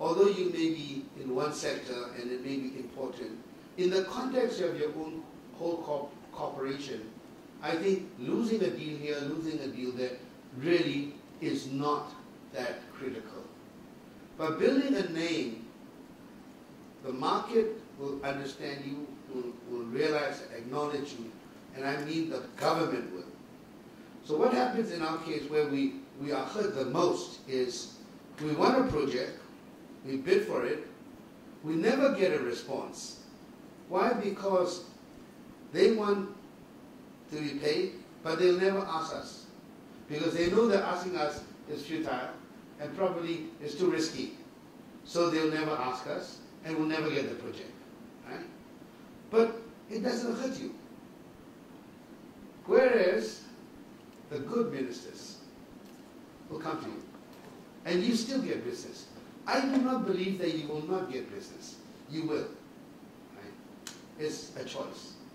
although you may be in one sector and it may be important, in the context of your own whole corporation, I think losing a deal here, losing a deal there, really is not that critical. But building a name, the market will understand you, will realize, acknowledge you, and I mean the government will. So what happens in our case where we are hurt the most is we want a project, we bid for it, we never get a response. Why? Because they want to be paid, but they'll never ask us. Because they know that asking us is futile and probably is too risky. So they'll never ask us and we'll never get the project. Right? But it doesn't hurt you. Whereas the good ministers will come to you and you still get business. I do not believe that you will not get business. You will. Right? It's a choice.